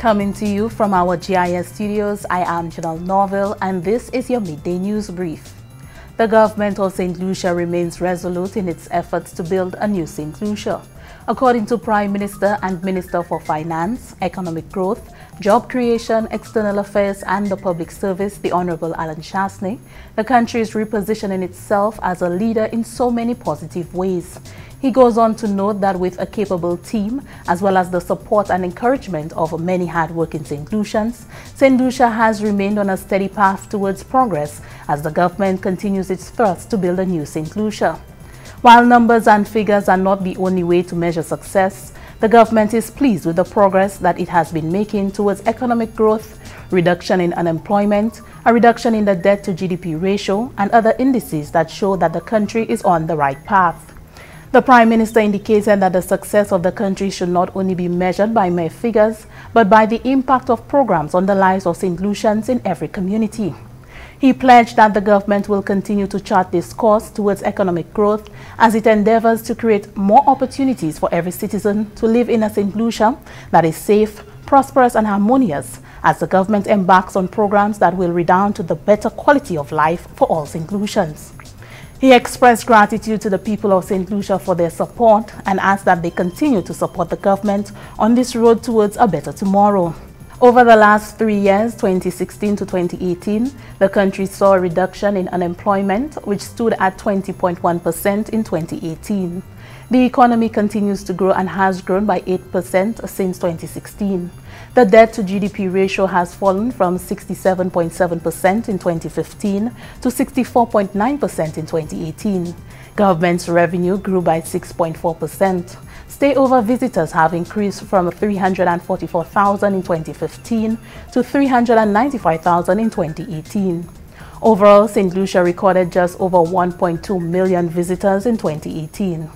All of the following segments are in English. Coming to you from our GIS studios, I am Janelle Norville, and this is your midday news brief. The government of Saint Lucia remains resolute in its efforts to build a new Saint Lucia. According to Prime Minister and Minister for Finance, Economic Growth, Job Creation, External Affairs and the Public Service, the Honorable Allen Chastanet, the country is repositioning itself as a leader in so many positive ways. He goes on to note that with a capable team, as well as the support and encouragement of many hard-working Saint Lucians, Saint Lucia has remained on a steady path towards progress as the government continues its thrust to build a new Saint Lucia. While numbers and figures are not the only way to measure success, the government is pleased with the progress that it has been making towards economic growth, reduction in unemployment, a reduction in the debt-to-GDP ratio, and other indices that show that the country is on the right path. The Prime Minister indicated that the success of the country should not only be measured by mere figures, but by the impact of programs on the lives of Saint Lucians in every community. He pledged that the government will continue to chart this course towards economic growth as it endeavors to create more opportunities for every citizen to live in a Saint Lucia that is safe, prosperous and harmonious, as the government embarks on programs that will redound to the better quality of life for all Saint Lucians. He expressed gratitude to the people of Saint Lucia for their support and asked that they continue to support the government on this road towards a better tomorrow. Over the last 3 years, 2016 to 2018, the country saw a reduction in unemployment, which stood at 20.1% in 2018. The economy continues to grow and has grown by 8% since 2016. The debt-to-GDP ratio has fallen from 67.7% in 2015 to 64.9% in 2018. Government's revenue grew by 6.4%. Stayover visitors have increased from 344,000 in 2015 to 395,000 in 2018. Overall, Saint Lucia recorded just over 1.2 million visitors in 2018.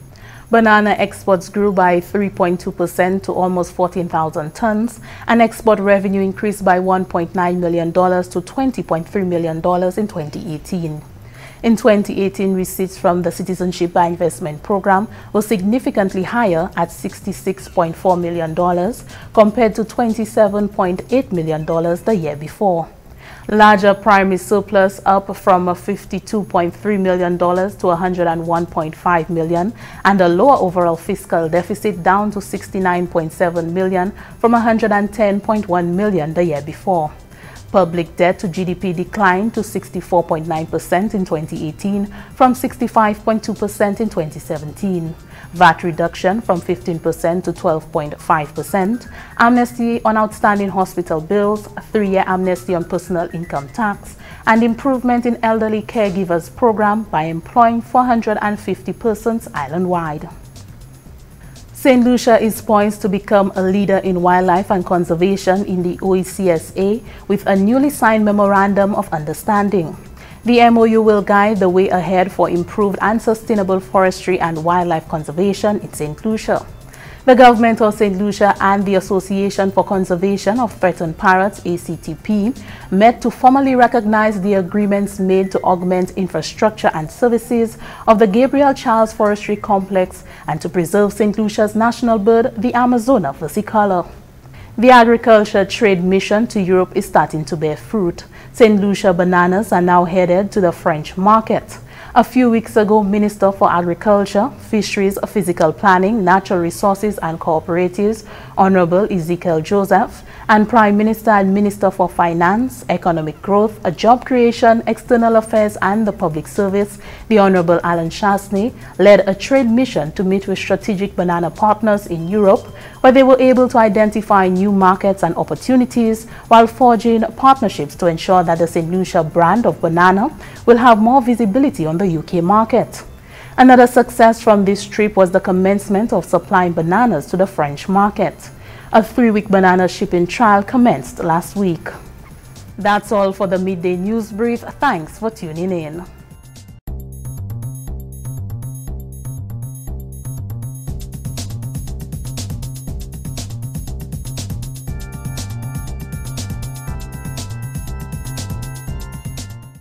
Banana exports grew by 3.2% to almost 14,000 tons, and export revenue increased by $1.9 million to $20.3 million in 2018. In 2018, receipts from the Citizenship by Investment Program were significantly higher at $66.4 million compared to $27.8 million the year before. Larger primary surplus up from $52.3 million to $101.5 million, and a lower overall fiscal deficit down to $69.7 million from $110.1 million the year before. Public debt to GDP declined to 64.9% in 2018 from 65.2% in 2017. VAT reduction from 15% to 12.5%. Amnesty on outstanding hospital bills, 3-year amnesty on personal income tax, and improvement in elderly caregivers program by employing 450 persons island-wide. Saint Lucia is poised to become a leader in wildlife and conservation in the OECSA with a newly signed Memorandum of Understanding. The MOU will guide the way ahead for improved and sustainable forestry and wildlife conservation in Saint Lucia. The Government of Saint Lucia and the Association for Conservation of Threatened Parrots, ACTP, met to formally recognize the agreements made to augment infrastructure and services of the Gabriel Charles Forestry Complex and to preserve Saint Lucia's national bird, the Amazona versicolor. The agriculture trade mission to Europe is starting to bear fruit. Saint Lucia bananas are now headed to the French market. A few weeks ago, Minister for Agriculture, Fisheries, Physical Planning, Natural Resources and Cooperatives, Honorable Ezekiel Joseph, and Prime Minister and Minister for Finance, Economic Growth, Job Creation, External Affairs and the Public Service, the Honorable Allen Chastanet, led a trade mission to meet with strategic banana partners in Europe, where they were able to identify new markets and opportunities while forging partnerships to ensure that the Saint Lucia brand of banana will have more visibility on the UK market. Another success from this trip was the commencement of supplying bananas to the French market. A 3-week banana shipping trial commenced last week. That's all for the midday news brief. Thanks for tuning in.